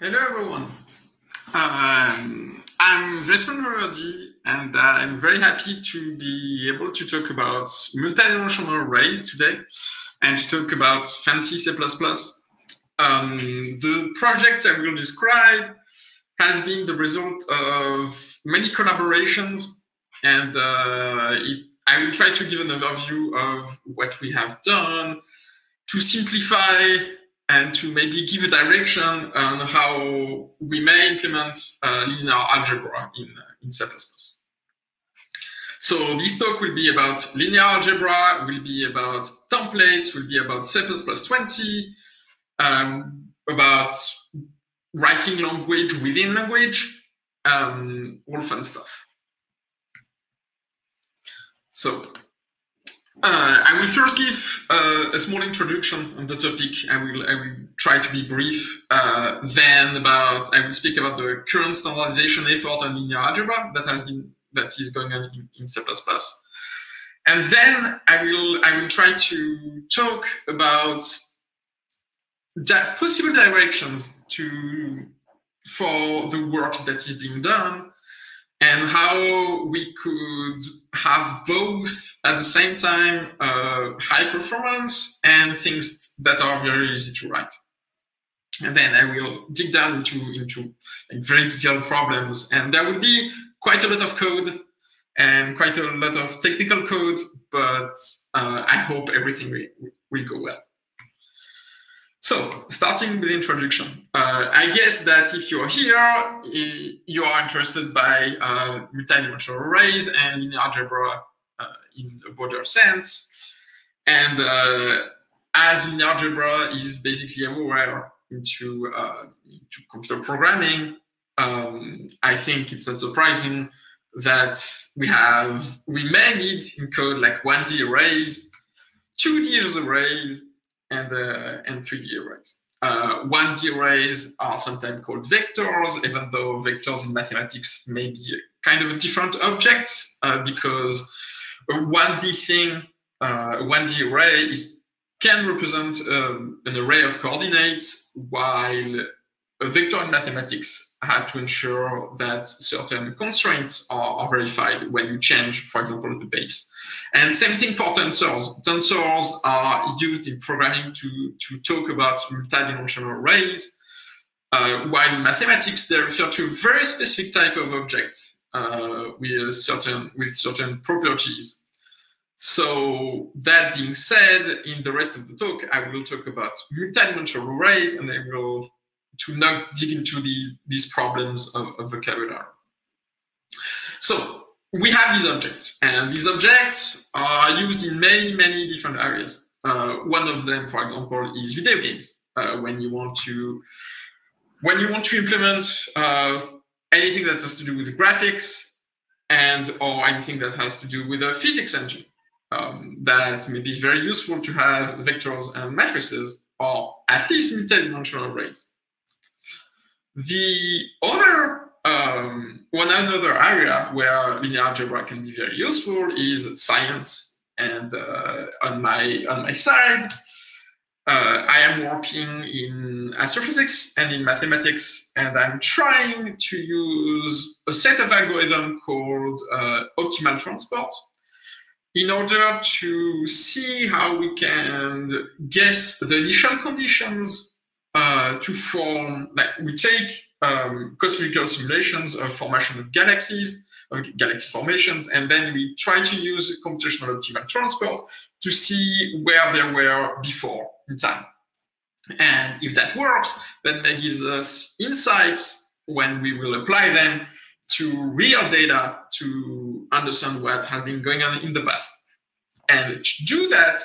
Hello everyone, I'm Vincent Reverdy and I'm very happy to be able to talk about multidimensional arrays today and to talk about Fancy C++. The project I will describe has been the result of many collaborations and I will try to give an overview of what we have done to simplify and to maybe give a direction on how we may implement linear algebra in C++. So this talk will be about linear algebra, will be about templates, will be about C++20, about writing language within language, all fun stuff. So I will first give a small introduction on the topic. I will try to be brief. I will speak about the current standardization effort on linear algebra that is going on in C++. And then I will try to talk about possible directions for the work that is being done, and how we could have both at the same time high performance and things that are very easy to write. And then I will dig down into very detailed problems, and there will be quite a lot of code and quite a lot of technical code, but I hope everything will go well. So, starting with the introduction, I guess that if you're here, you are interested by multidimensional arrays and linear algebra in a broader sense. And as linear algebra is basically everywhere into computer programming, I think it's not surprising that we may need in code like 1D arrays, 2D arrays, and 3D arrays. 1D arrays are sometimes called vectors, even though vectors in mathematics may be kind of a different object, because a 1D thing, 1D array can represent an array of coordinates, while a vector in mathematics have to ensure that certain constraints are verified when you change, for example, the base. And same thing for tensors. Tensors are used in programming to talk about multidimensional arrays, while in mathematics they refer to a very specific type of object with certain properties. So that being said, in the rest of the talk, I will talk about multidimensional arrays, and I will to not dig into these problems of vocabulary. So, we have these objects, and these objects are used in many, many different areas. One of them, for example, is video games. When you want to implement anything that has to do with graphics or anything that has to do with a physics engine, that may be very useful to have vectors and matrices, or at least multidimensional arrays. The other another area where linear algebra can be very useful is science. And on my side, I am working in astrophysics and in mathematics, and I'm trying to use a set of algorithms called optimal transport in order to see how we can guess the initial conditions to form, like we take cosmical simulations of formation of galaxies, of galaxy formations, and then we try to use computational optimal transport to see where they were before in time. And if that works, then that gives us insights when we will apply them to real data to understand what has been going on in the past. And to do that,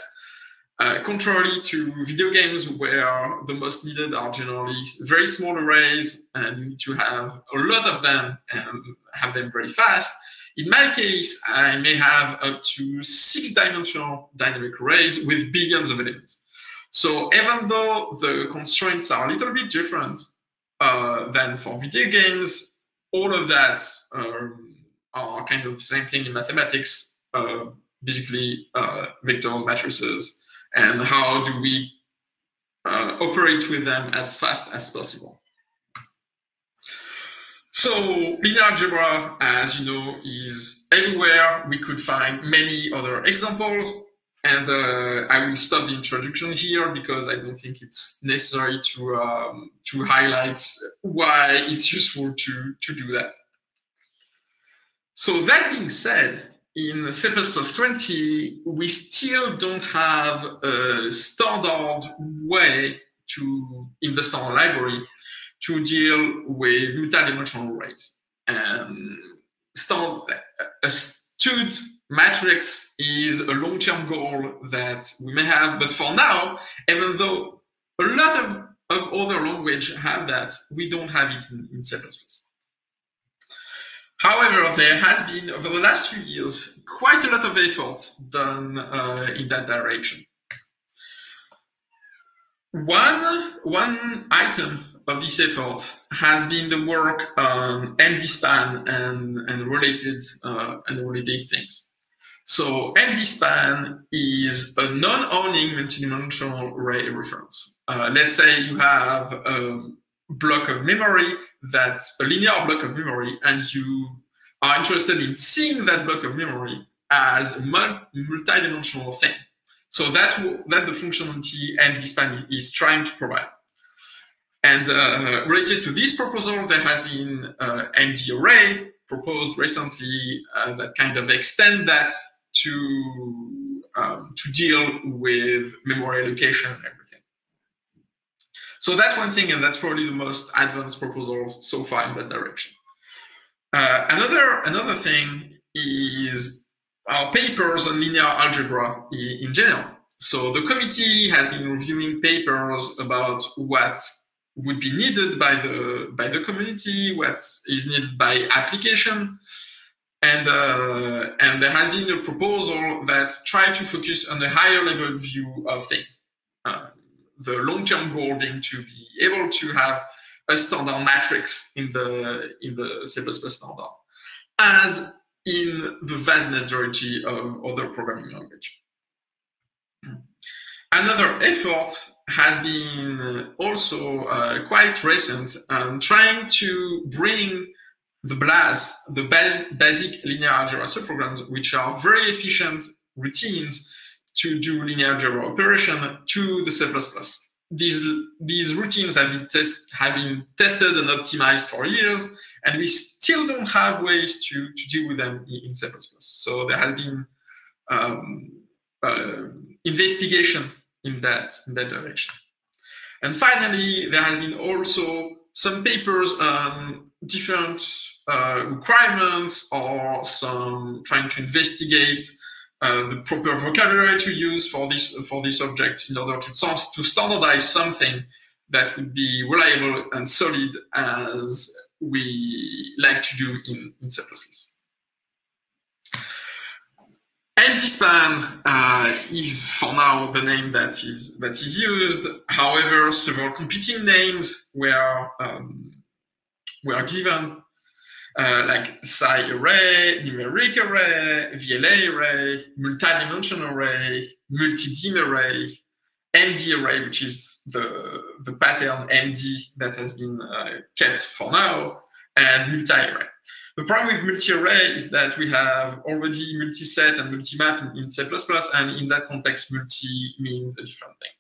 contrary to video games, where the most needed are generally very small arrays and you need to have a lot of them and have them very fast, in my case, I may have up to 6-dimensional dynamic arrays with billions of elements. So even though the constraints are a little bit different than for video games, all of that are kind of the same thing in mathematics, basically vectors, matrices, and how do we operate with them as fast as possible. So linear algebra, as you know, is everywhere. We could find many other examples. And I will stop the introduction here because I don't think it's necessary to highlight why it's useful to do that. So that being said, in C++20, we still don't have a standard way to, in the standard library, to deal with multi-dimensional arrays. A stud matrix is a long-term goal that we may have, but for now, even though a lot of other languages have that, we don't have it in C++. However, there has been, over the last few years, quite a lot of effort done in that direction. One item of this effort has been the work on mdspan and related things. So mdspan is a non-owning multidimensional array reference. Let's say you have a block of memory, a linear block of memory, and you are interested in seeing that block of memory as a multi-dimensional thing. So that the functionality mdspan is trying to provide. And related to this proposal, there has been mdarray proposed recently that kind of extend that to deal with memory allocation and everything. So that's one thing, and that's probably the most advanced proposal so far in that direction. Another thing is our papers on linear algebra in general. So the committee has been reviewing papers about what would be needed by the community, what is needed by application, and there has been a proposal that tried to focus on a higher level view of things. The long-term goal being to be able to have a standard matrix in the C++ standard, as in the vast majority of other programming languages. Another effort has been also quite recent, trying to bring the BLAS, the basic linear algebra subprograms, which are very efficient routines to do linear algebra operation, to the C++. These routines have been tested and optimized for years, and we still don't have ways to deal with them in C++. So there has been investigation in that direction. And finally, there has been also some papers on different requirements, or some trying to investigate the proper vocabulary to use for these objects in order to standardize something that would be reliable and solid, as we like to do in C++. mdspan is for now the name that is used. However, several competing names were given, like psi array, numeric array, VLA array, multi-dimensional array, multi-dim array, MD array, which is the pattern MD that has been kept for now, and multi-array. The problem with multi-array is that we have already multi-set and multi-map in C++, and in that context, multi means a different thing.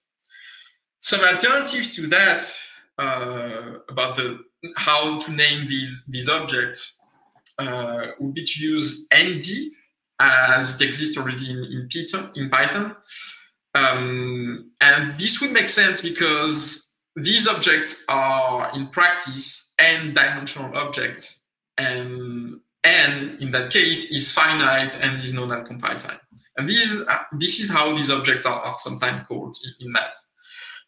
Some alternatives to that about how to name these objects would be to use MD, as it exists already in Python. And this would make sense because these objects are, in practice, n-dimensional objects. And n, in that case, is finite and is known at compile time. And this is how these objects are sometimes called in math.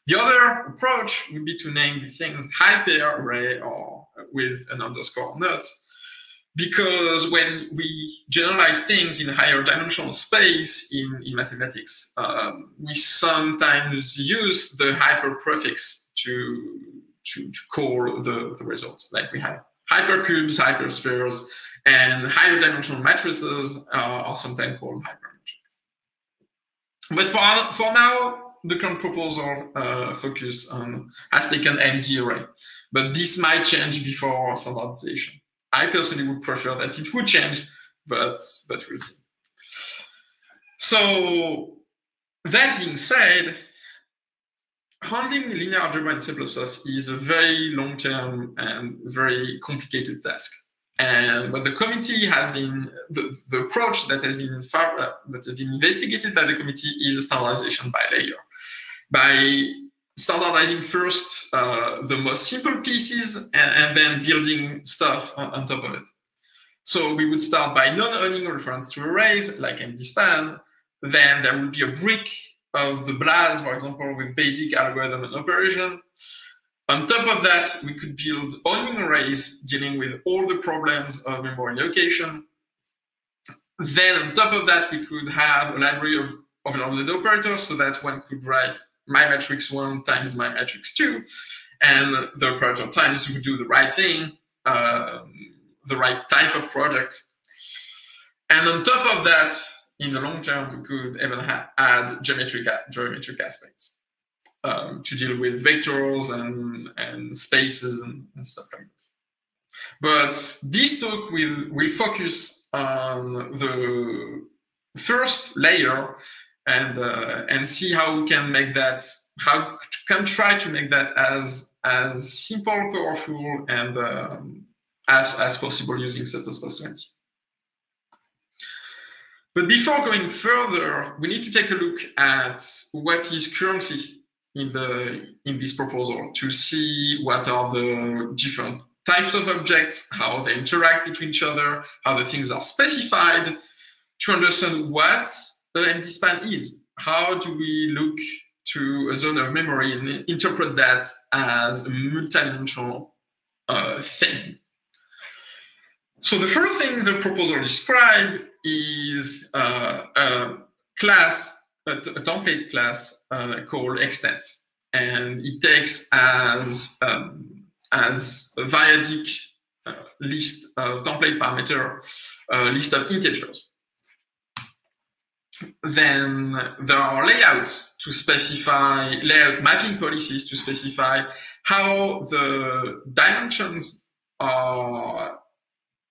The other approach would be to name the things hyperarray or with an underscore not, because when we generalize things in higher dimensional space in mathematics, we sometimes use the hyperprefix to call the result, like we have hypercubes, hyperspheres, and higher dimensional matrices are sometimes called hypermatrices. But for now, the current proposal has taken MD array, but this might change before standardization. I personally would prefer that it would change, but we'll see. So that being said, handling linear algebra in C++ is a very long-term and very complicated task. And what the committee has been, the approach that has been investigated by the committee is standardization by layer. By standardizing first the most simple pieces and then building stuff on top of it. So we would start by non-owning reference to arrays like mdspan. Then there would be a brick of the BLAS, for example, with basic algorithm and operation. On top of that, we could build owning arrays dealing with all the problems of memory allocation. Then on top of that, we could have a library of overloaded operators so that one could write my matrix 1 times my matrix 2, and the operator times would do the right thing, the right type of product. And on top of that, in the long term, we could even add geometric aspects to deal with vectors and spaces and stuff like that. But this talk will focus on the first layer and see how we can make that, how we can try to make that as simple, powerful, and as possible using C++20. But before going further, we need to take a look at what is currently in this proposal to see what are the different types of objects, how they interact between each other, how the things are specified, to understand what the mdspan is. How do we look to a zone of memory and interpret that as a multidimensional thing? So the first thing the proposal describes is a class, a template class called extents, and it takes as a variadic list of template parameter, list of integers. Then there are layouts to specify layout mapping policies to specify how the dimensions are.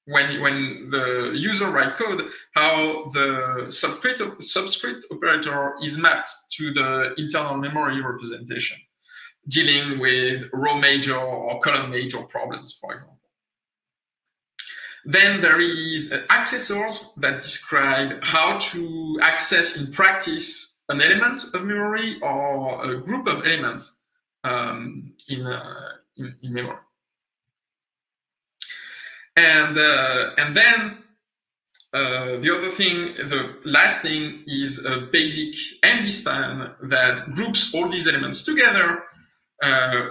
When the user writes code, how the subscript operator is mapped to the internal memory representation, dealing with row major or column major problems, for example. Then there is accessors that describe how to access in practice an element of memory or a group of elements in memory. And then the other thing, the last thing, is a basic mdspan that groups all these elements together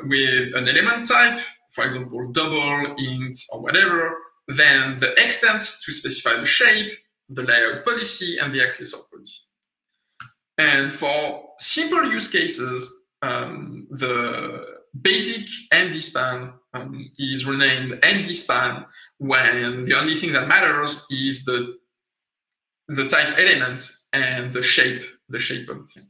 with an element type, for example, double, int, or whatever. Then the extents to specify the shape, the layout policy, and the accessor policy. And for simple use cases, the basic mdspan is renamed mdspan when the only thing that matters is the type element and the shape of the thing.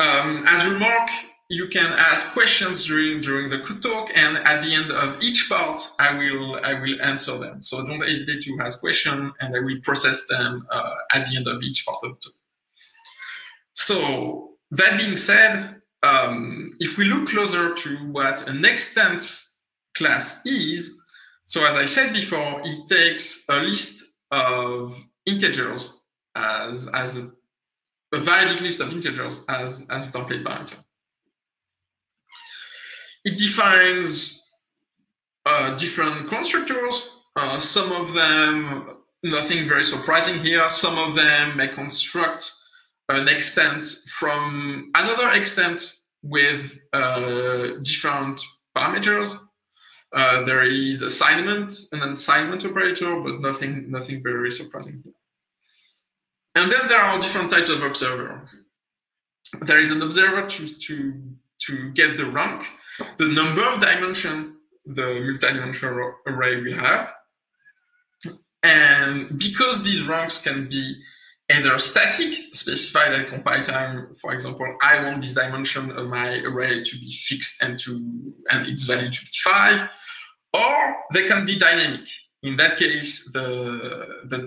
As a remark, you can ask questions during the talk, and at the end of each part, I will answer them. So don't hesitate to ask questions, and I will process them at the end of each part of the talk. So that being said, if we look closer to what an extent class is, so as I said before, it takes a list of integers as a valid list of integers as a template parameter. It defines different constructors. Some of them, nothing very surprising here. Some of them may construct an extent from another extent with different parameters. There is assignment, an assignment operator, but nothing very surprising here. And then there are different types of observer. There is an observer to get the rank, the number of dimension the multidimensional array will have. And because these ranks can be either static, specified at compile time, for example, I want this dimension of my array to be fixed and its value to be 5, or they can be dynamic. In that case, the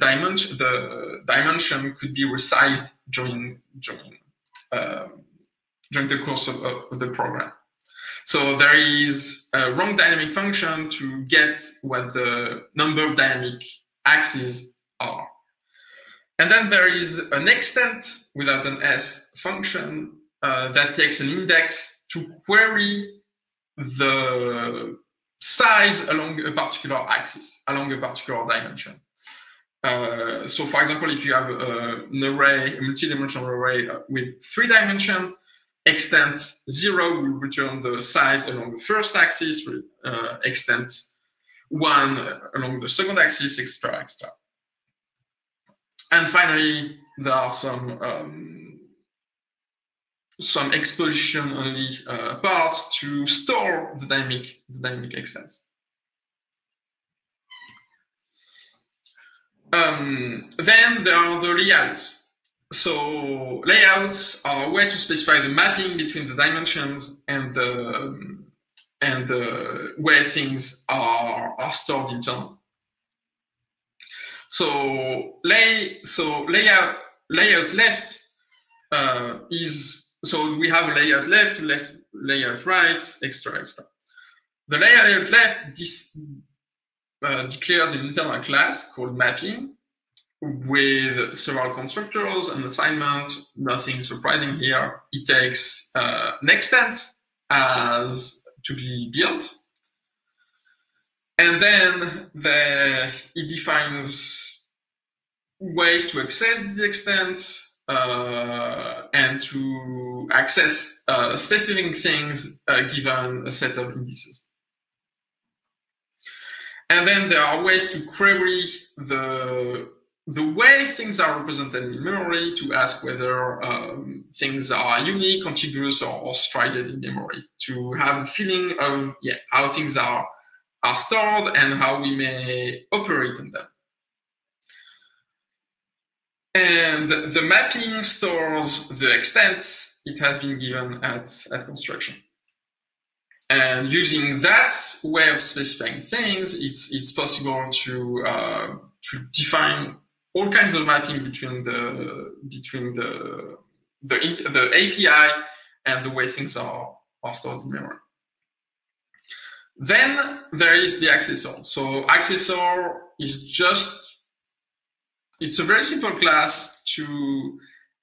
dimension could be resized during the course of the program. So there is a wrong dynamic function to get what the number of dynamic axes are. And then there is an extent without an S function that takes an index to query the size along a particular axis, along a particular dimension. So for example, if you have an array, a multi-dimensional array with 3 dimensions, extent 0 will return the size along the first axis, extent 1 along the second axis, etc., etc. And finally, there are some exposition-only parts to store the dynamic extents. Then there are the layouts. So layouts are a way to specify the mapping between the dimensions and the way things are stored internally. So layout left is, so we have a layout left, layout right, etc., etc. The layout left declares an internal class called mapping with several constructors and assignment. Nothing surprising here. It takes an extent as to be built. And then it defines ways to access the extent and to access specific things given a set of indices. And then there are ways to query the way things are represented in memory to ask whether things are unique, contiguous, or strided in memory, to have a feeling of how things are stored and how we may operate on them. And the mapping stores the extents it has been given at construction. And using that way of specifying things, it's possible to define all kinds of mapping between the API and the way things are stored in memory. Then there is the accessor. So accessor is it's a very simple class to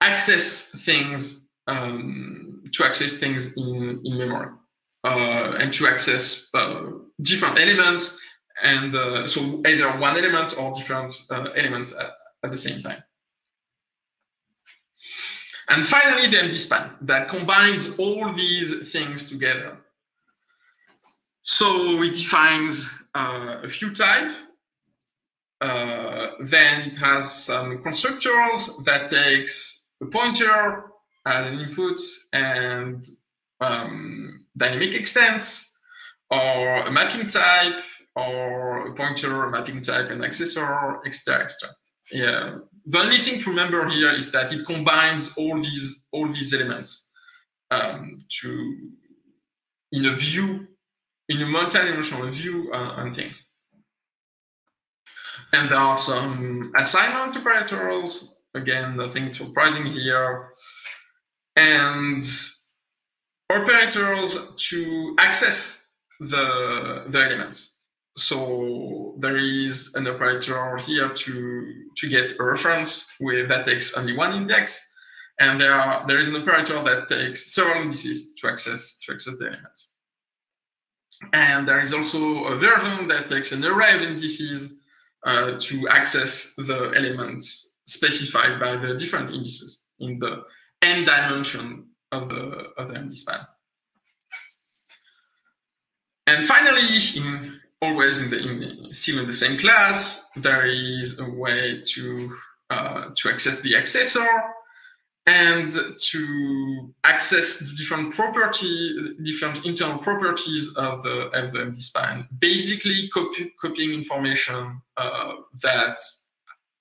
access things in memory and to access different elements, and so either one element or different elements at the same time. And finally, the mdspan that combines all these things together. So it defines a few types. Then it has some constructors that takes a pointer as an input and dynamic extents, or a mapping type, or a pointer, a mapping type, an accessor, etc., etc. Yeah. The only thing to remember here is that it combines all these elements in a multi-dimensional view on things. And there are some assignment operators. Again, nothing surprising here. And operators to access the elements. So there is an operator here to get a reference that takes only one index. And there is an operator that takes several indices to access the elements. And there is also a version that takes an array of indices to access the elements specified by the different indices in the n dimension of the mdspan. And finally, still in the same class, there is a way to access the accessor and to access the different internal properties of the mdspan, basically copying information that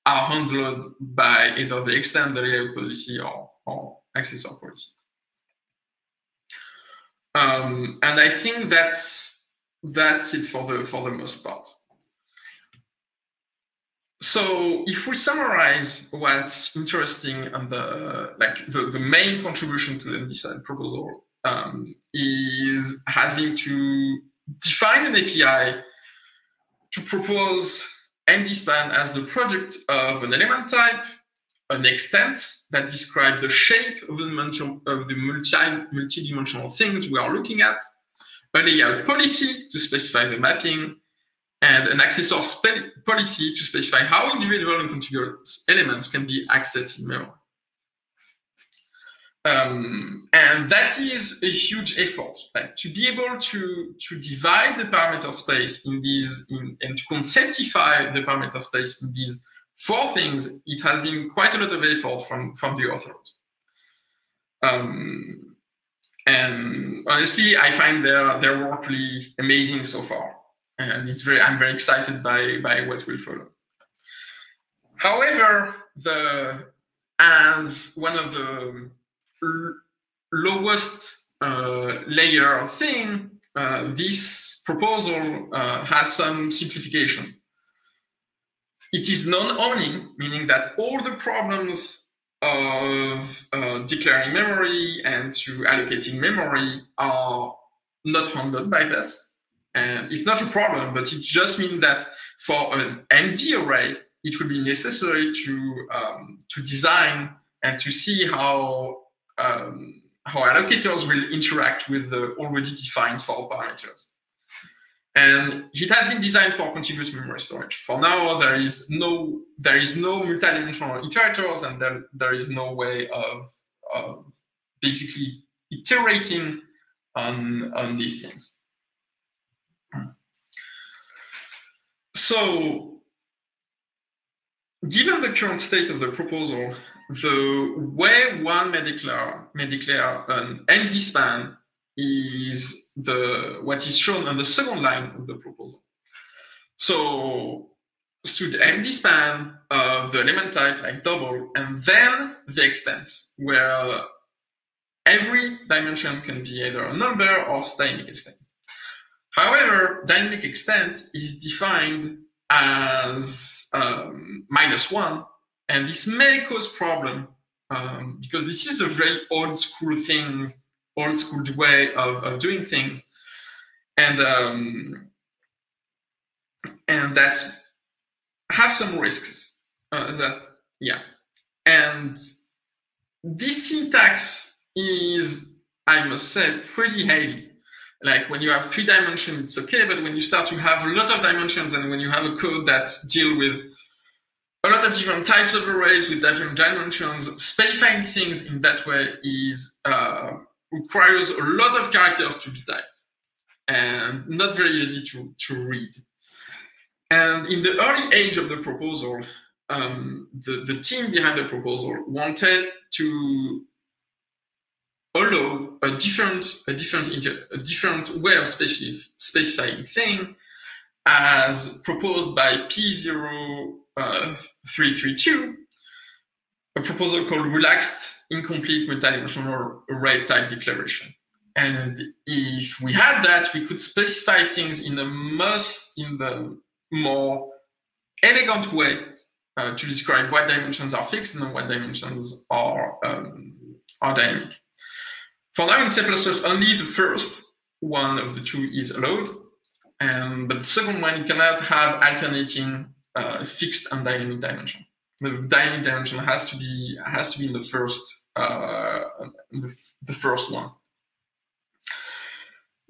are handled by either the extend, the layout policy, or accessor policy. And I think that's that's it for the most part. So if we summarize what's interesting and the main contribution to the mdspan proposal has been to define an API to propose mdspan as the product of an element type, an extent that describes the shape of the multi-dimensional things we are looking at, a layout policy to specify the mapping, and an accessor policy to specify how individual and contiguous elements can be accessed in memory. And that is a huge effort, like, to be able to divide the parameter space in these, and to conceptify the parameter space in these four things. It has been quite a lot of effort from the authors. And honestly, I find their work really amazing so far. And I'm very excited by what will follow. However, as one of the lowest layer thing, this proposal has some simplification. It is non-owning, meaning that all the problems of declaring memory and to allocating memory are not handled by this. And it's not a problem, but it just means that for an MD array, it will be necessary to design and to see how allocators will interact with the already defined four parameters. And it has been designed for contiguous memory storage. For now, there is no multi-dimensional iterators, and there is no way of basically iterating on these things. So, given the current state of the proposal, the way one may declare an mdspan is what is shown on the second line of the proposal. So, the mdspan of the element type, like double, and then the extents, where every dimension can be either a number or dynamic extent. However, dynamic extent is defined as -1, and this may cause problem because this is a very old school way of doing things, and that have some risks. And this syntax is, I must say, pretty heavy. Like, when you have 3 dimensions, it's okay, but when you start to have a lot of dimensions, and when you have a code that deals with a lot of different types of arrays with different dimensions, specifying things in that way requires a lot of characters to be typed, and not very easy to read. And in the early age of the proposal, the team behind the proposal wanted to allow a different way of specifying thing, as proposed by P0332, a proposal called relaxed incomplete multidimensional array type declaration. And if we had that, we could specify things in the more elegant way to describe what dimensions are fixed and what dimensions are dynamic. For now, in C++, only the first one of the two is allowed, but the second one, you cannot have alternating fixed and dynamic dimension. The dynamic dimension has to be in the first one.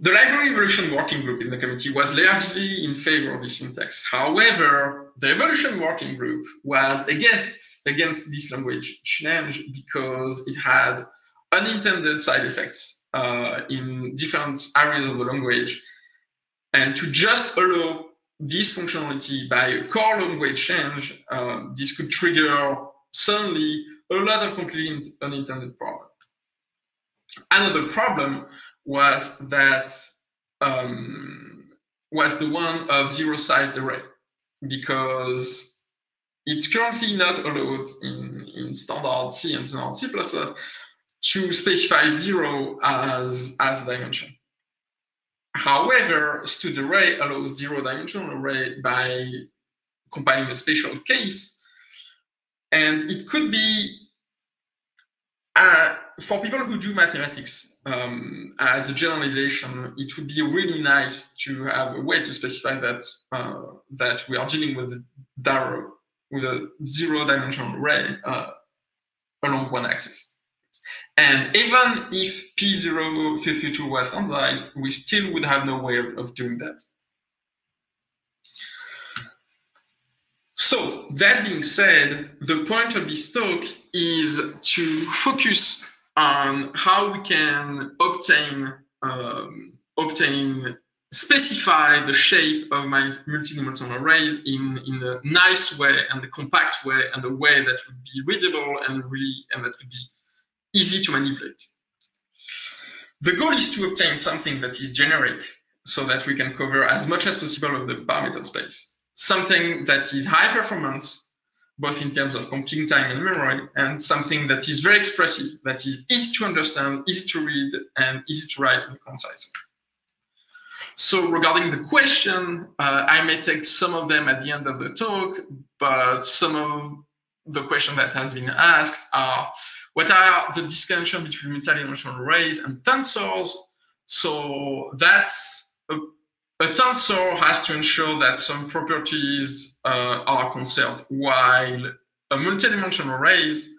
The Library Evolution Working Group in the committee was largely in favor of this syntax. However, the Evolution Working Group was against this language change because it had unintended side effects in different areas of the language, and to just allow this functionality by a core language change, this could trigger suddenly a lot of completely unintended problems. Another problem was that was the one of zero-sized array, because it's currently not allowed in standard C and standard C++ to specify 0 as a dimension. However, std array allows zero-dimensional array by compiling a special case, and it could be for people who do mathematics as a generalization. It would be really nice to have a way to specify that that we are dealing with a zero-dimensional array along one axis. And even if P052 was standardized, we still would have no way of doing that. So that being said, the point of this talk is to focus on how we can specify the shape of my multidimensional arrays in a nice way and a compact way and a way that would be readable and that would be easy to manipulate. The goal is to obtain something that is generic so that we can cover as much as possible of the parameter space. Something that is high performance, both in terms of computing time and memory, and something that is very expressive, that is easy to understand, easy to read, and easy to write in a concise way. So regarding the question, I may take some of them at the end of the talk, but some of the questions that has been asked are, what are the distinction between multidimensional arrays and tensors? So that's a tensor has to ensure that some properties are conserved, while a multidimensional arrays,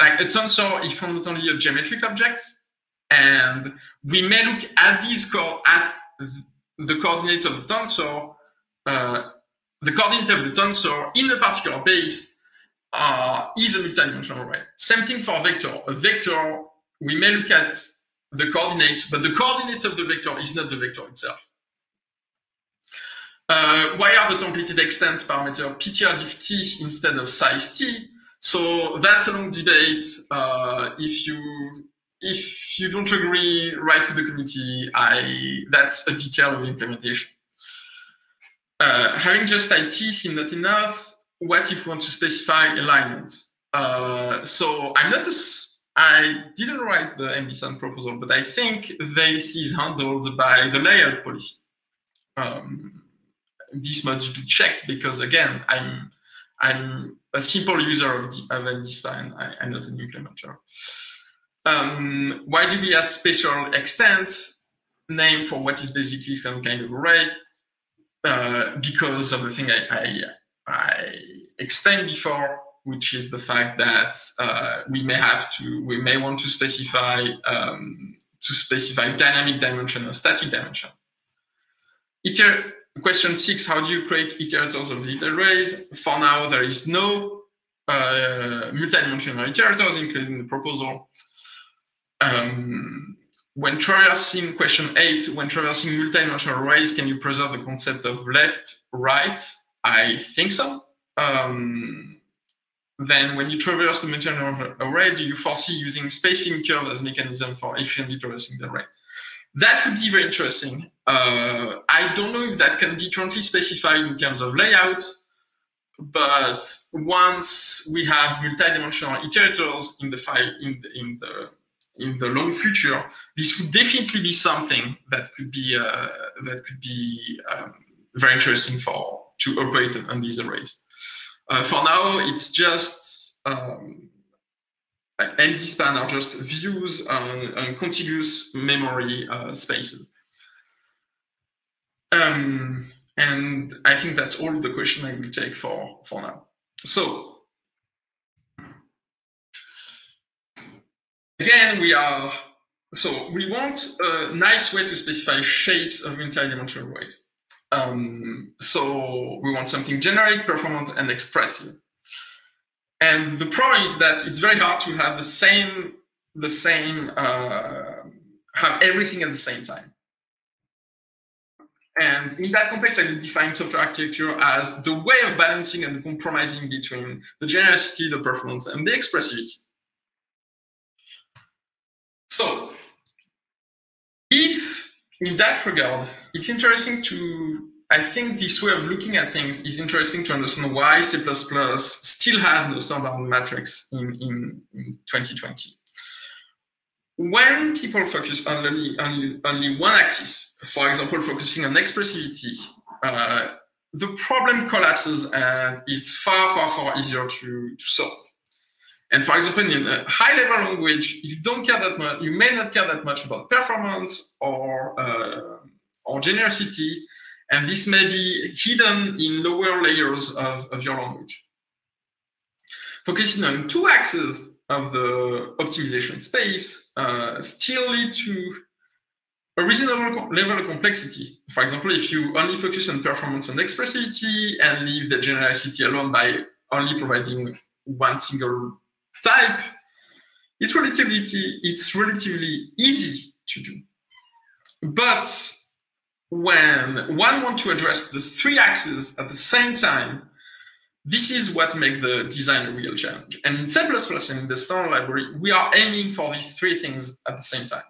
like a tensor, is fundamentally a geometric object, and we may look at the coordinates of the tensor, in a particular base. Is a multidimensional array. Same thing for a vector. A vector, we may look at the coordinates, but the coordinates of the vector is not the vector itself. Why are the templated extents parameter PTR diff T instead of size T? So that's a long debate. If you don't agree, write to the committee. That's a detail of implementation. Having just IT seems not enough. What if we want to specify alignment? So I didn't write the mdspan proposal, but I think this is handled by the layout policy. This must be checked because again, I'm a simple user of mdspan. I'm not an implementer. Why do we have special extents name for what is basically some kind of array? Because of the thing I explained before, which is the fact that we may want to specify dynamic dimension and static dimension. Question 6: how do you create iterators of the arrays? For now, there is no multidimensional iterators included in the proposal. When traversing question 8, when traversing multidimensional arrays, can you preserve the concept of left, right? I think so. Then when you traverse the multidimensional array, do you foresee using space-filling curve as mechanism for efficiently traversing the array? That would be very interesting. I don't know if that can be currently specified in terms of layout, but once we have multidimensional iterators in the long future, this would definitely be something that could be very interesting to operate on these arrays. For now, it's just mdspan are just views on contiguous memory spaces. And I think that's all the question I will take for now. So again, we want a nice way to specify shapes of multidimensional arrays. So we want something generic, performant, and expressive. And the problem is that it's very hard to have have everything at the same time. And in that context, I would define software architecture as the way of balancing and compromising between the genericity, the performance, and the expressivity. So in that regard, it's interesting I think this way of looking at things is interesting to understand why C++ still has no standard matrix in 2020. When people focus on only one axis, for example, focusing on expressivity, the problem collapses and it's far easier to solve. And for example, in a high-level language, you don't care that much. You may not care that much about performance or genericity, and this may be hidden in lower layers of your language. Focusing on two axes of the optimization space still lead to a reasonable level of complexity. For example, if you only focus on performance and expressivity and leave the genericity alone by only providing one single type, it's relatively easy to do. But when one wants to address the three axes at the same time, this is what makes the design a real challenge. And in C++ and in the standard library, we are aiming for these three things at the same time.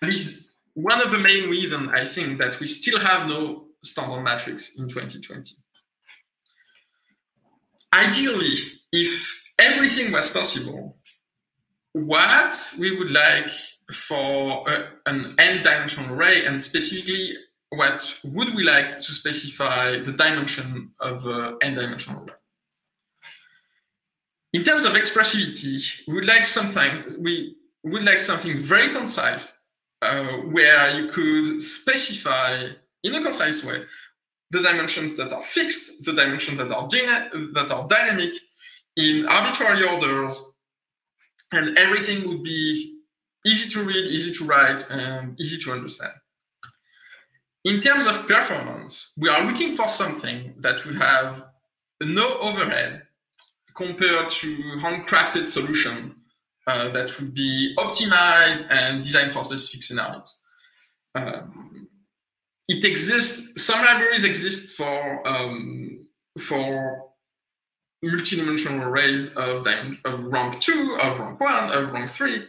This is one of the main reasons, I think, that we still have no standard matrix in 2020. Ideally, if everything was possible, what we would like for an n-dimensional array, and specifically, what would we like to specify the dimension of an n-dimensional array? In terms of expressivity, we would like something very concise, where you could specify in a concise way the dimensions that are fixed, the dimensions that are dynamic in arbitrary orders, and everything would be easy to read, easy to write, and easy to understand. In terms of performance, we are looking for something that will have no overhead compared to handcrafted solution that would be optimized and designed for specific scenarios. It exists. Some libraries exist for multidimensional arrays of rank 2, of rank 1, of rank 3.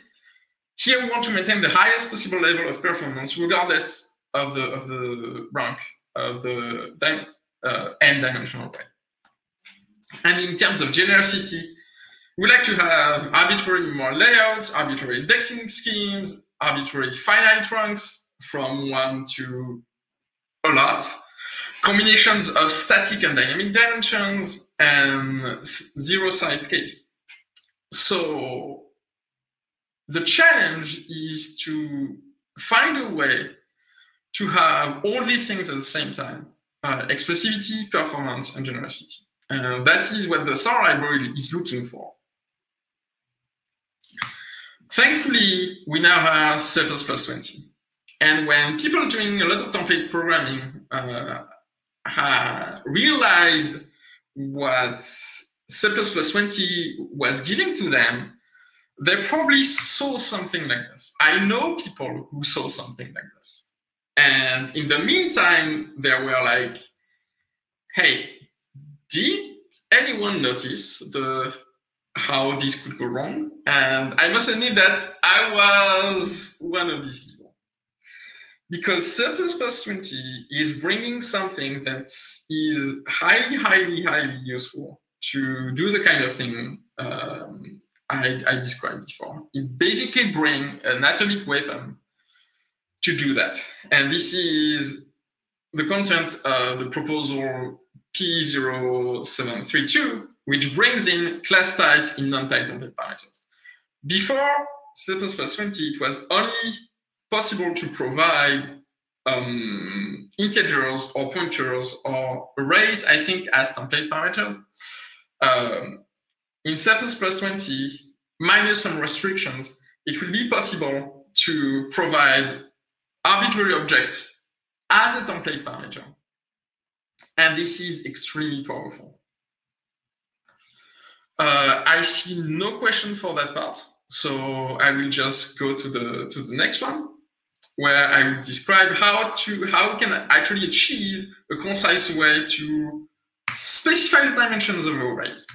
Here we want to maintain the highest possible level of performance, regardless of the rank of the n-dimensional array. And in terms of genericity, we like to have arbitrary memory layouts, arbitrary indexing schemes, arbitrary finite ranks, from one to a lot, combinations of static and dynamic dimensions, and zero-sized case. So the challenge is to find a way to have all these things at the same time, expressivity, performance, and genericity. And that is what the SAR library is looking for. Thankfully, we now have C++20. And when people doing a lot of template programming realized what C++20 was giving to them, they probably saw something like this. I know people who saw something like this. And in the meantime, they were like, hey, did anyone notice how this could go wrong? And I must admit that I was one of these people. Because C++20 is bringing something that is highly useful to do the kind of thing I described before. It basically brings an atomic weapon to do that. And this is the content of the proposal P0732, which brings in class types in non-type template parameters. Before C++20, it was only possible to provide integers or pointers or arrays, I think, as template parameters. In C++20, minus some restrictions, it will be possible to provide arbitrary objects as a template parameter. And this is extremely powerful. I see no question for that part, so I will just go to the next one, where I will describe how can I actually achieve a concise way to specify the dimensions of arrays.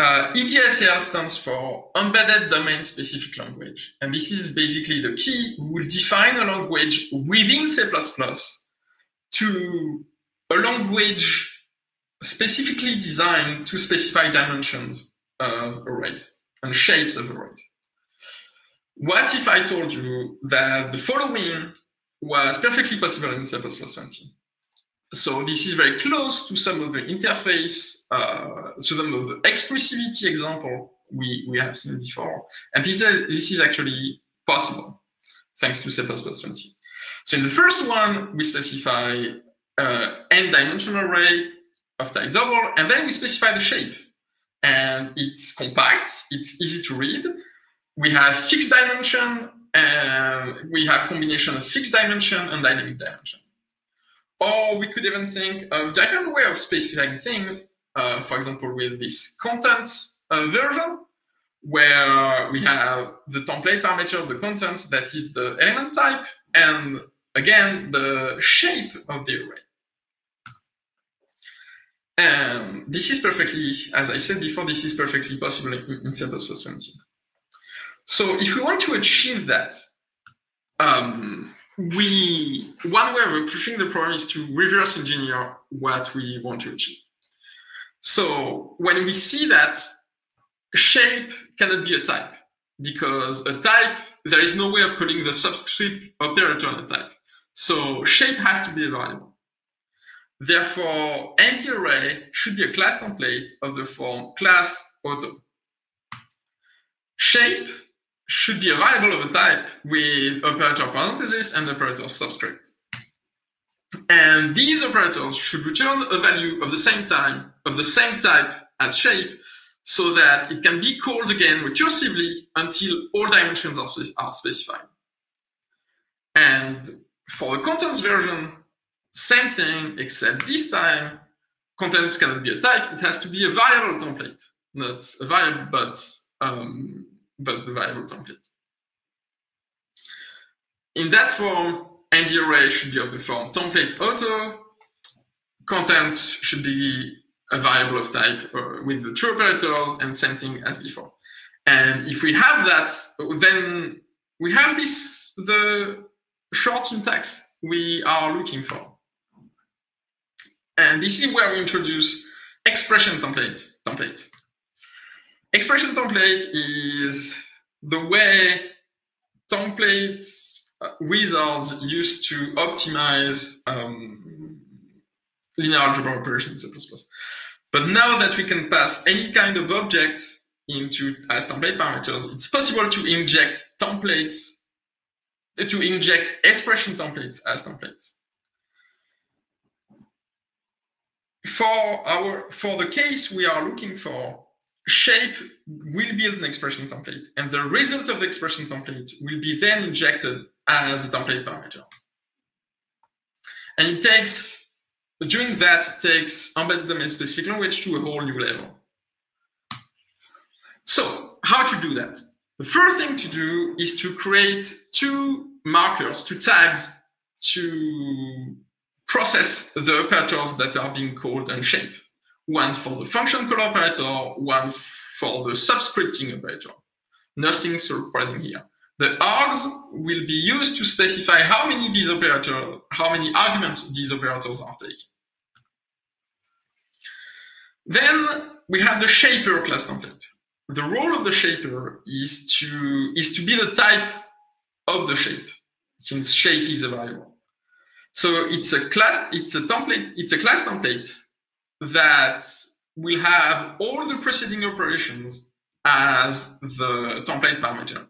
EDSL stands for Embedded Domain Specific Language. And this is basically the key. We will define a language within C++ to a language specifically designed to specify dimensions of arrays and shapes of arrays. What if I told you that the following was perfectly possible in C++20? So this is very close to some of the interface, to some of the expressivity example we have seen before. And this is actually possible, thanks to C++20. So in the first one, we specify n-dimensional array of type double, and then we specify the shape. And it's compact, it's easy to read. We have fixed dimension, and we have combination of fixed dimension and dynamic dimension. Or we could even think of different way of specifying things, for example, with this contents version, where we have the template parameter of the contents, that is the element type, and again, the shape of the array. And this is perfectly, as I said before, this is perfectly possible in C++20. So if we want to achieve that, one way of approaching the problem is to reverse engineer what we want to achieve. So when we see that shape cannot be a type, because a type, there is no way of calling the subscript operator on a type. So shape has to be a variable. Therefore, empty array should be a class template of the form class auto. Shape should be a variable of a type with operator parentheses and operator subscript. And these operators should return a value of the same type as shape, so that it can be called again recursively until all dimensions are specified. And for the contents version, same thing, except this time, contents cannot be a type. It has to be a variable template, not a variable, but the variable template. In that form, ND array should be of the form template auto. Contents should be a variable of type with the true operators, and same thing as before. And if we have that, then we have this, the short syntax we are looking for. And this is where we introduce expression template. Expression template is the way template wizards used to optimize linear algebra operations in C++. But now that we can pass any kind of object as template parameters, it's possible to inject templates, to inject expression templates as templates. For the case we are looking for, shape will build an expression template, and the result of the expression template will be then injected as a template parameter. And it takes, doing that, it takes embedded domain-specific language to a whole new level. So how to do that? The first thing to do is to create two markers, two tags, to process the operators that are being called and shape. One for the function call operator, one for the subscripting operator. Nothing surprising here. The args will be used to specify how many arguments these operators are taking. Then we have the shaper class template. The role of the shaper is to be the type of the shape, since shape is a variable. So it's a class template that will have all the preceding operations as the template parameter.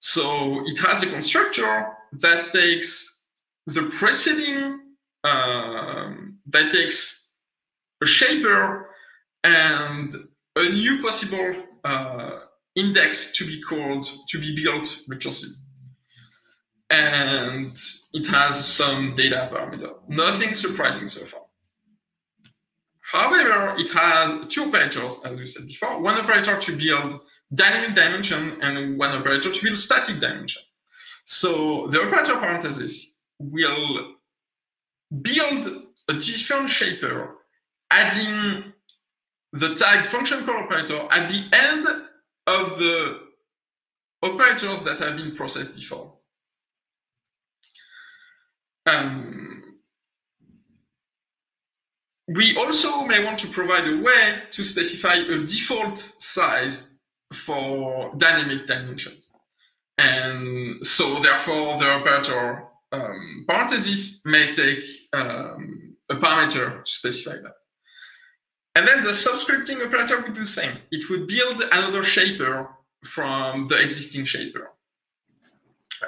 So it has a constructor that takes the preceding, that takes a shaper and a new possible index to be built recursively. And it has some data parameter. Nothing surprising so far. However, it has two operators, as we said before, one operator to build dynamic dimension and one operator to build static dimension. So the operator parentheses will build a different shaper, adding the tag function call operator at the end of the operators that have been processed before. We also may want to provide a way to specify a default size for dynamic dimensions. And so therefore the operator parentheses may take a parameter to specify that. And then the subscripting operator would do the same. It would build another shaper from the existing shaper.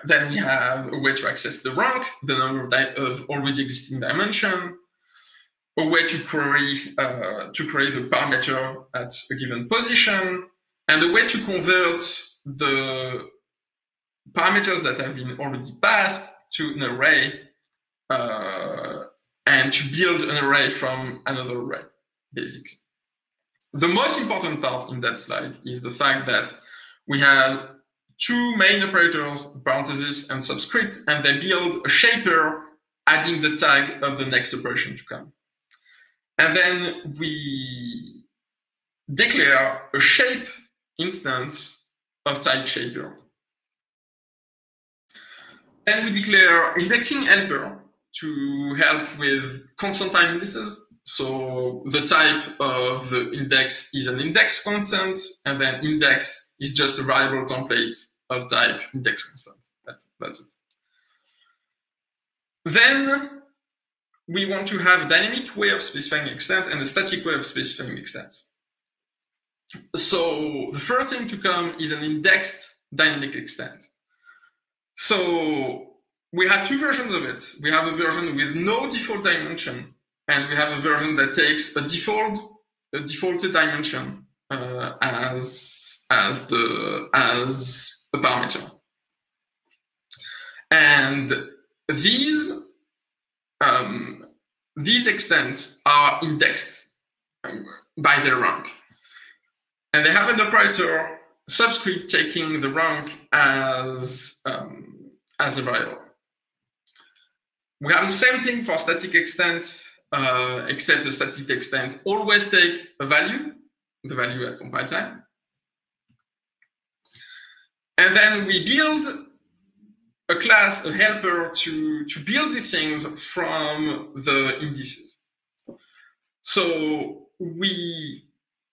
Then we have a way to access the rank, the number of already existing dimension, a way to query the parameter at a given position, and a way to convert the parameters that have been already passed to an array, and to build an array from another array, basically. The most important part in that slide is the fact that we have two main operators, parentheses and subscript, and they build a shaper adding the tag of the next operation to come. And then we declare a shape instance of type shaper. And we declare indexing helper to help with constant time indices. So the type of the index is an index constant, and then index is just a variable template of type index constant. That's it. Then we want to have a dynamic way of specifying extent and a static way of specifying extent. So the first thing to come is an indexed dynamic extent. So we have two versions of it. We have a version with no default dimension, and we have a version that takes a defaulted dimension as a parameter. And these extents are indexed by their rank, and they have an operator subscript taking the rank as a variable. We have the same thing for static extent, except the static extent always take a value, the value at compile time. And then we build a class, a helper to build the things from the indices. So we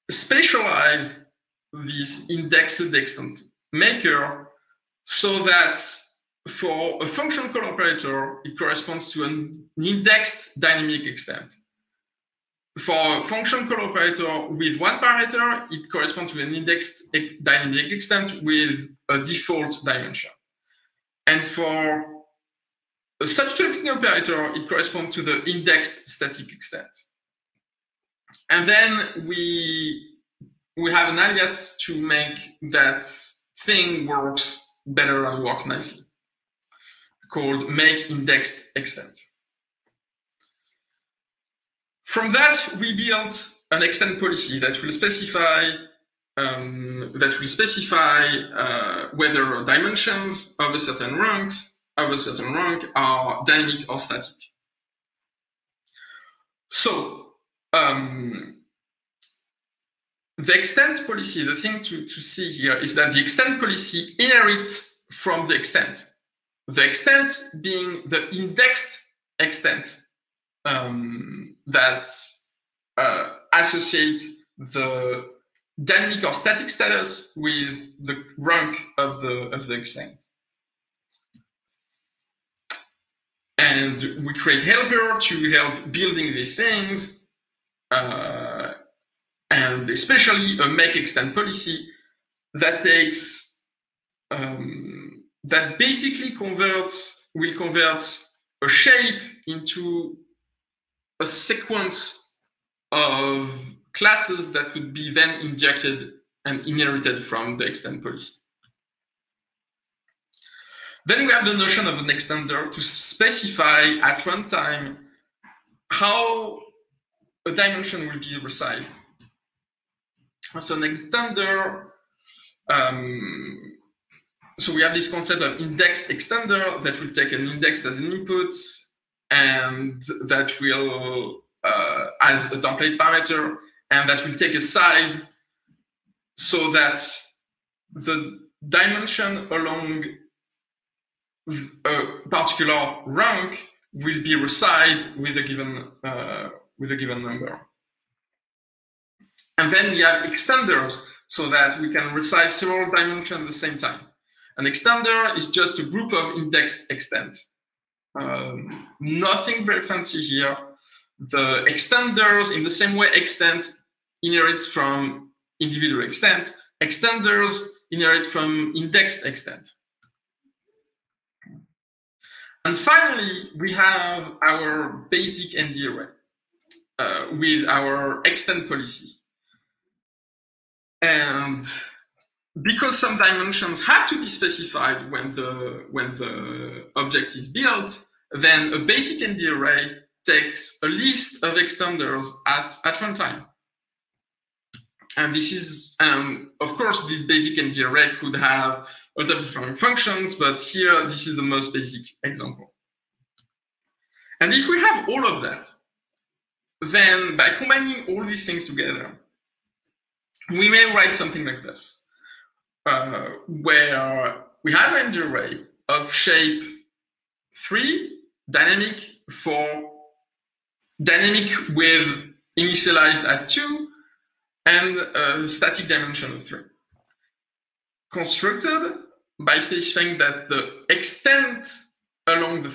specialize this indexed extent maker so that for a function call operator, it corresponds to an indexed dynamic extent. For a function call operator with one parameter, it corresponds to an indexed dynamic extent with a default dimension. And for a subscripting operator, it corresponds to the indexed static extent. And then we have an alias to make that thing works better and works nicely, called make indexed extent. From that, we built an extent policy that will specify whether dimensions of a certain rank are dynamic or static. So the extent policy, the thing to see here is that the extent policy inherits from the extent. The extent being the indexed extent that associate the dynamic or static status with the rank of the extent. And we create helper to help building these things, and especially a make extent policy that takes that basically will convert a shape into a sequence of classes that could be then injected and inherited from the extent policy. Then we have the notion of an extender to specify at runtime how a dimension will be resized. So an extender, so we have this concept of indexed extender that will take an index as an input, and that will, as a template parameter, and that will take a size so that the dimension along a particular rank will be resized with a given number. And then we have extenders so that we can resize several dimensions at the same time. An extender is just a group of indexed extents. Nothing very fancy here. The extenders, in the same way extent inherits from individual extent, extenders inherit from indexed extent. And finally, we have our basic MD array with our extend policy. And because some dimensions have to be specified when the object is built, then a basic MD array takes a list of extenders at runtime. And this is, of course, this basic MD array could have a lot of different functions, but here, this is the most basic example. And if we have all of that, then by combining all these things together, we may write something like this, where we have an MD array of shape 3, dynamic 4, dynamic with initialized at 2, and a static dimension of 3, constructed by specifying that the extent along the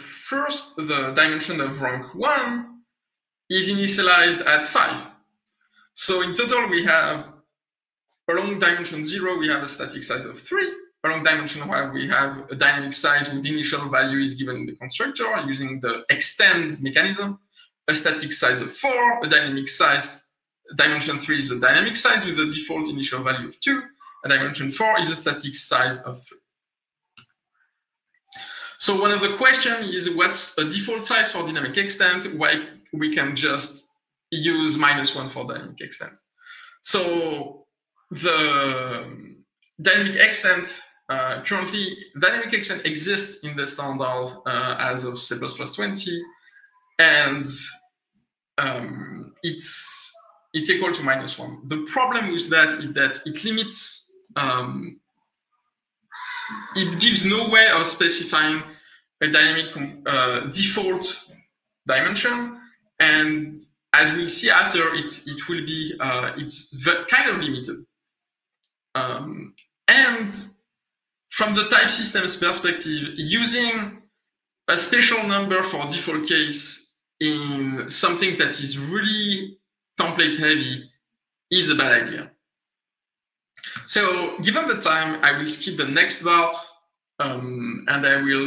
the dimension of rank 1 is initialized at 5. So in total, we have along dimension 0, we have a static size of 3. Along dimension 5, we have a dynamic size with initial value is given in the constructor using the extend mechanism, a static size of 4, a dynamic size. Dimension 3 is a dynamic size with a default initial value of 2, and dimension 4 is a static size of 3. So one of the questions is, what's a default size for dynamic extent? Why we can just use -1 for dynamic extent? So the dynamic extent, currently, dynamic extent exists in the standard as of C++20, and it's equal to -1. The problem with that is that it limits, it gives no way of specifying a dynamic default dimension. And as we'll see after, it will be, it's kind of limited. And from the type system's perspective, using a special number for default case in something that is really template heavy is a bad idea. So given the time, I will skip the next part, and I will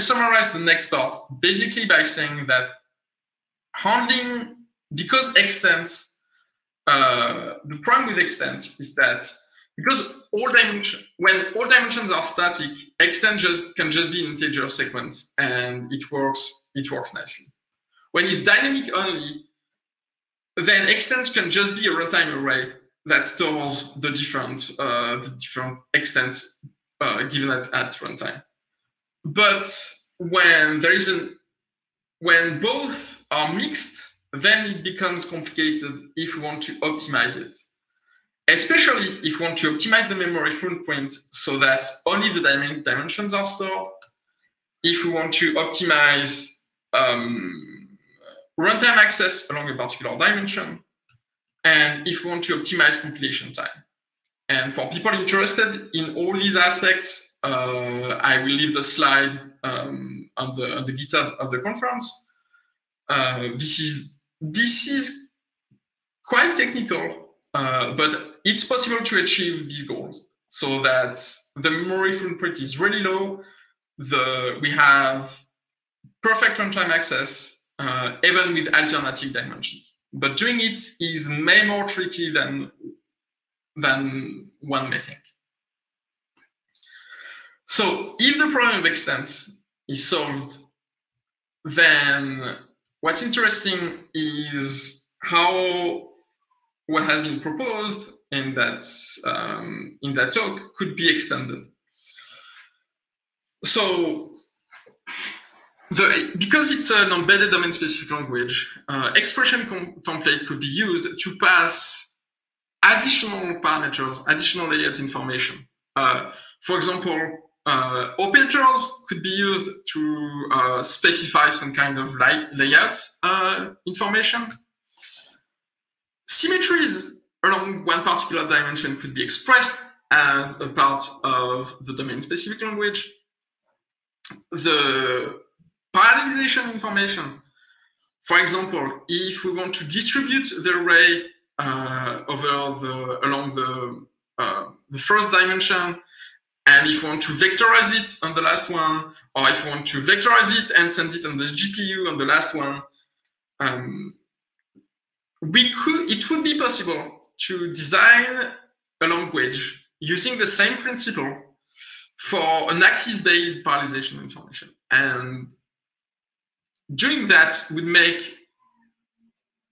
summarize the next part basically by saying that handling, because extents, the problem with extents is that because when all dimensions are static, extent can just be an integer sequence, and it works nicely. When it's dynamic only, then extents can just be a runtime array that stores the different extents given at runtime. But when both are mixed, then it becomes complicated if we want to optimize it, especially if we want to optimize the memory footprint so that only the dynamic dimensions are stored. If we want to optimize runtime access along a particular dimension, and if we want to optimize compilation time. And for people interested in all these aspects, I will leave the slide on the GitHub of the conference. This is quite technical, but it's possible to achieve these goals so that the memory footprint is really low. We have perfect runtime access, even with alternative dimensions. But doing it is way more tricky than one may think. So if the problem of extents is solved, then what's interesting is what has been proposed in that talk could be extended. So because it's an embedded domain-specific language, expression template could be used to pass additional parameters, additional layout information. For example, operators could be used to specify some kind of layout information. Symmetries along one particular dimension could be expressed as a part of the domain-specific language. The parallelization information, for example, if we want to distribute the array along the first dimension, and if we want to vectorize it on the last one, or if we want to vectorize it and send it on the GPU on the last one, it would be possible to design a language using the same principle for an axis-based parallelization information. And doing that would make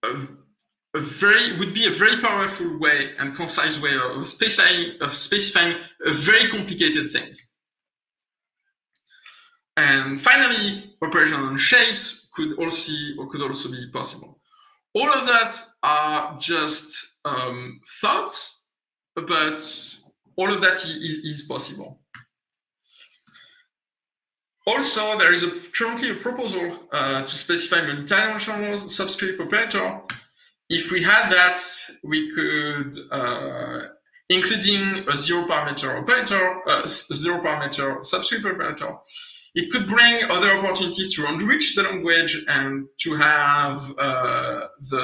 a very powerful way and concise way of specifying very complicated things. And finally, operation on shapes could also be possible. All of that are just thoughts, but all of that is possible. Also, there is currently a proposal to specify multidimensional subscript operator. If we had that, we could, including a zero-parameter operator, zero-parameter subscript operator, it could bring other opportunities to enrich the language and to have the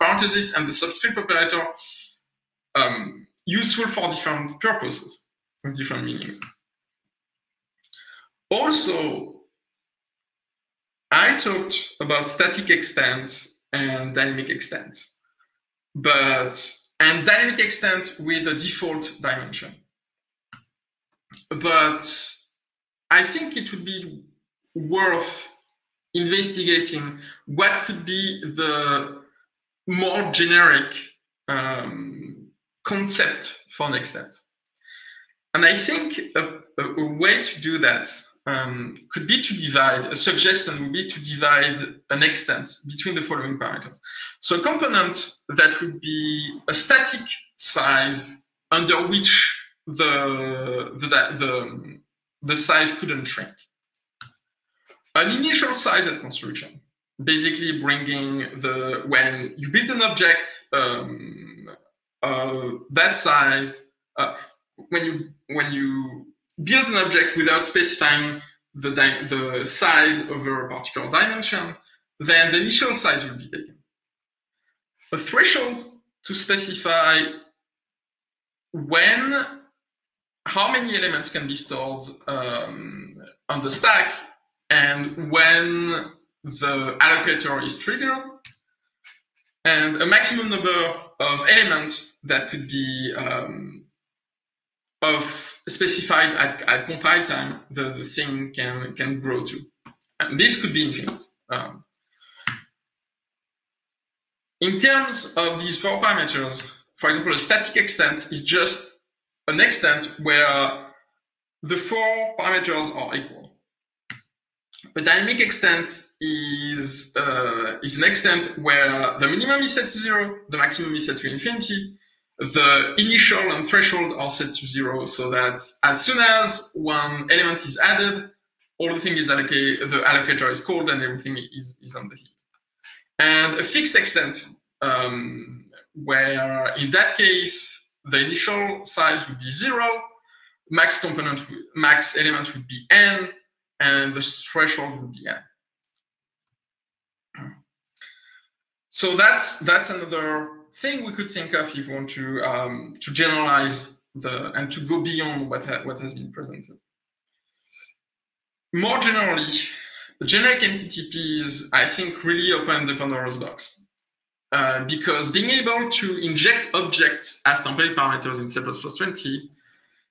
parentheses and the subscript operator useful for different purposes with different meanings. Also, I talked about static extents and dynamic extent, and dynamic extent with a default dimension. But I think it would be worth investigating what could be the more generic concept for an extent. And I think a way to do that could be to divide, a suggestion would be to divide an extent between the following parameters. So a component that would be a static size under which the size couldn't shrink. An initial size at construction, basically bringing when you build an object that size, when you build an object without specifying the size over a particular dimension, then the initial size will be taken. A threshold to specify how many elements can be stored on the stack, and when the allocator is triggered, and a maximum number of elements that could be specified at compile time, the thing can grow to. And this could be infinite. In terms of these four parameters, for example, a static extent is just an extent where the four parameters are equal. A dynamic extent is an extent where the minimum is set to 0, the maximum is set to infinity, the initial and threshold are set to 0, so that as soon as one element is added, all the thing is allocated, the allocator is called, and everything is on the heap. And a fixed extent, where in that case, the initial size would be 0, max element would be n, and the threshold would be n. So that's another thing we could think of if we want to generalize and to go beyond what has been presented. More generally, the generic MTTPs, I think, really open the Pandora's box, because being able to inject objects as template parameters in C++20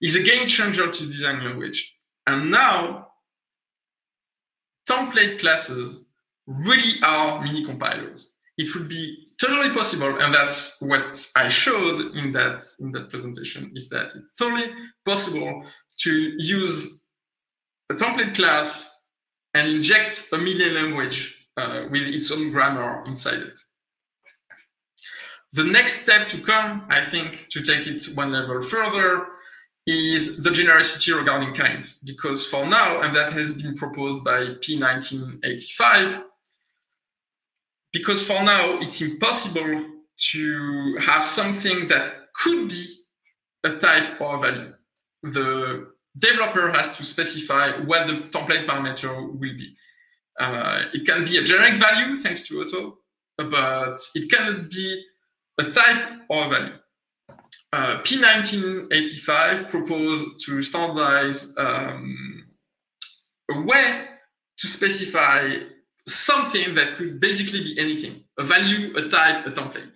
is a game changer to design language. And now, template classes really are mini compilers. It would be totally possible, and that's what I showed in that presentation, is that it's totally possible to use a template class and inject a million language with its own grammar inside it. The next step to come, I think, to take it one level further, is the genericity regarding kinds, because for now, and that has been proposed by P1985, because for now, it's impossible to have something that could be a type or value. The developer has to specify what the template parameter will be. It can be a generic value, thanks to auto, but it cannot be a type or a value. P1985 proposed to standardize a way to specify something that could basically be anything, a value, a type, a template.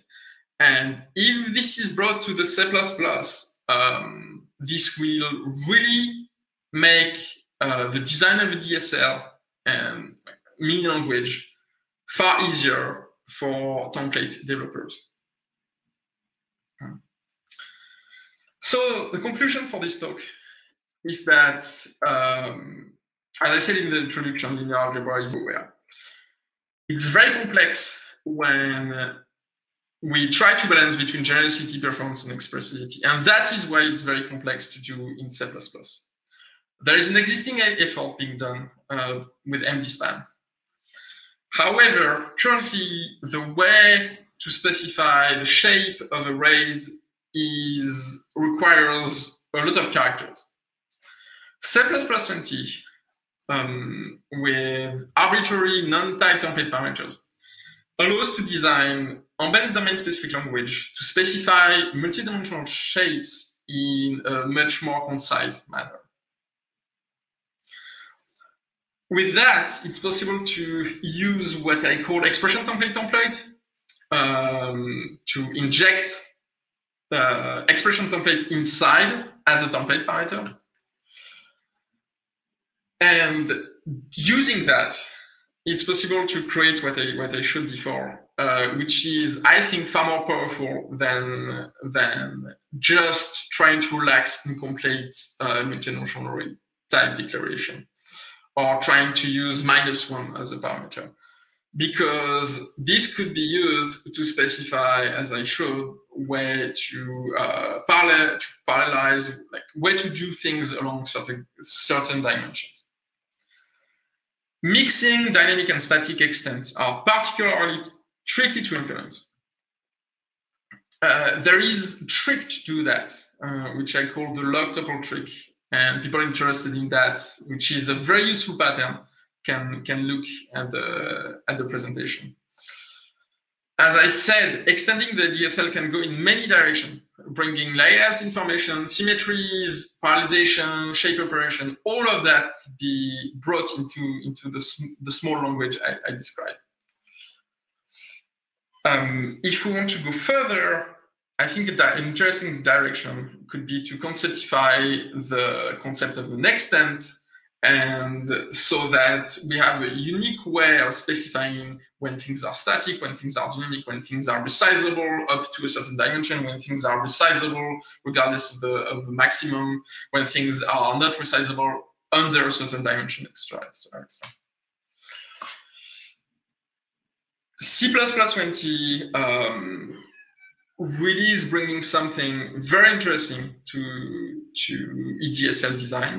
And if this is brought to the C++, this will really make the design of the EDSL and mean language far easier for template developers. So the conclusion for this talk is that, as I said in the introduction, linear algebra is everywhere. It's very complex when we try to balance between generality, performance, and expressivity. And that is why it's very complex to do in C++. There is an existing effort being done with mdspan. However, currently, the way to specify the shape of arrays requires a lot of characters. C++20 with arbitrary non-type template parameters allows to design embedded domain-specific language to specify multidimensional shapes in a much more concise manner. With that, it's possible to use what I call expression template to inject the expression template inside as a template parameter. And using that, it's possible to create what I showed before, which is, I think, far more powerful than just trying to relax in complete multidimensional type declaration, or trying to use -1 as a parameter. Because this could be used to specify, as I showed, way to parallelize, like way to do things along certain dimensions. Mixing dynamic and static extents are particularly tricky to implement. There is a trick to do that, which I call the log tuple trick, and people interested in that, which is a very useful pattern, can look at the presentation. As I said, extending the EDSL can go in many directions, bringing layout information, symmetries, parallelization, shape operation, all of that could be brought into the small language I described. If we want to go further, I think an interesting direction could be to conceptify the concept of an extent, and so that we have a unique way of specifying when things are static, when things are dynamic, when things are resizable up to a certain dimension, when things are resizable regardless of the maximum, when things are not resizable under a certain dimension, etc. C++20 really is bringing something very interesting to EDSL design.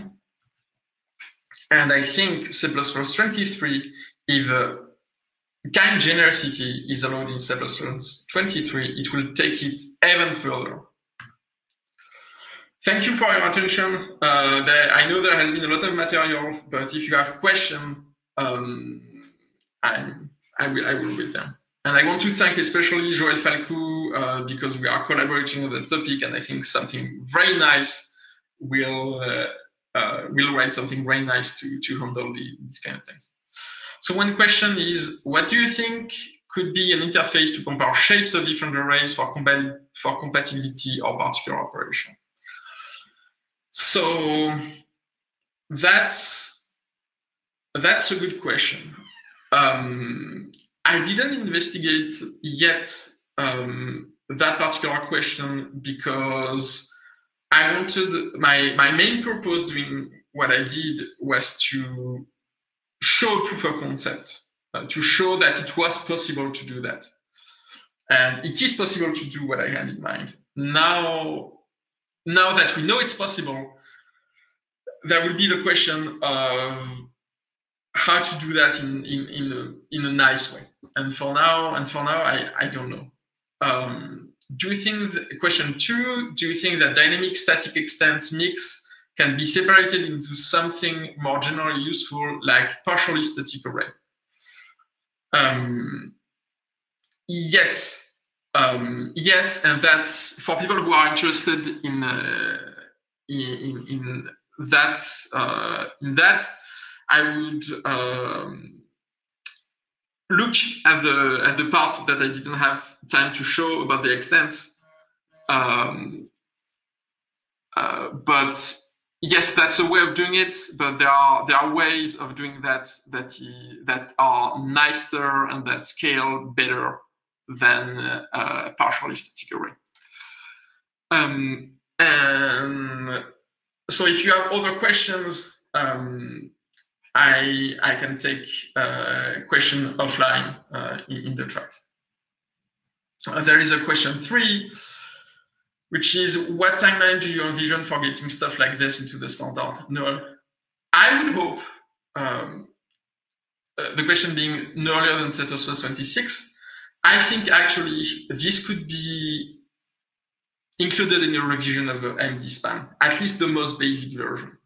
And I think C++23, if kind genericity is allowed in C++23, it will take it even further. Thank you for your attention. I know there has been a lot of material, but if you have questions, I will read them. And I want to thank especially Joel Falcou because we are collaborating on the topic, and I think something very nice will. We'll write something very nice to handle these kind of things. So one question is, what do you think could be an interface to compare shapes of different arrays for compatibility or particular operation? So that's a good question. I didn't investigate yet that particular question because I wanted, my main purpose doing what I did was to show proof of concept, to show that it was possible to do that. And it is possible to do what I had in mind. Now that we know it's possible, there will be the question of how to do that in a nice way. And for now I don't know. do you think, question 2, do you think that dynamic static extents mix can be separated into something more generally useful, like partially static array? Yes, yes, and that's for people who are interested in that. I would look at the part that I didn't have time to show about the extents. But yes, that's a way of doing it. But there are ways of doing that that are nicer and that scale better than partially static array. And so, if you have other questions, I can take a question offline in the track. There is a question 3. Which is, what timeline do you envision for getting stuff like this into the standard? No, I would hope, the question being no earlier than C++26, I think actually this could be included in a revision of mdspan, at least the most basic version.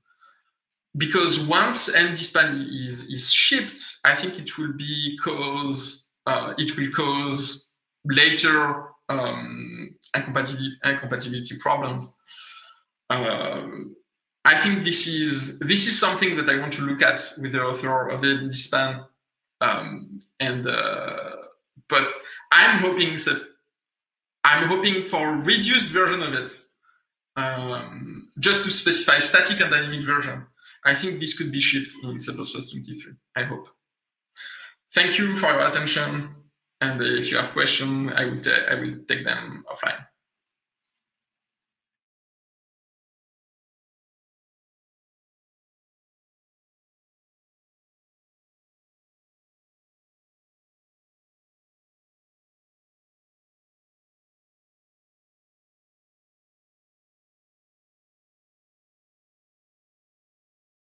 Because once mdspan is shipped, I think it will cause later incompatibility problems. I think this is something that I want to look at with the author of mdspan, but I'm hoping for a reduced version of it, just to specify static and dynamic version. I think this could be shipped in C++23. I hope. Thank you for your attention. And if you have questions, I will take them offline.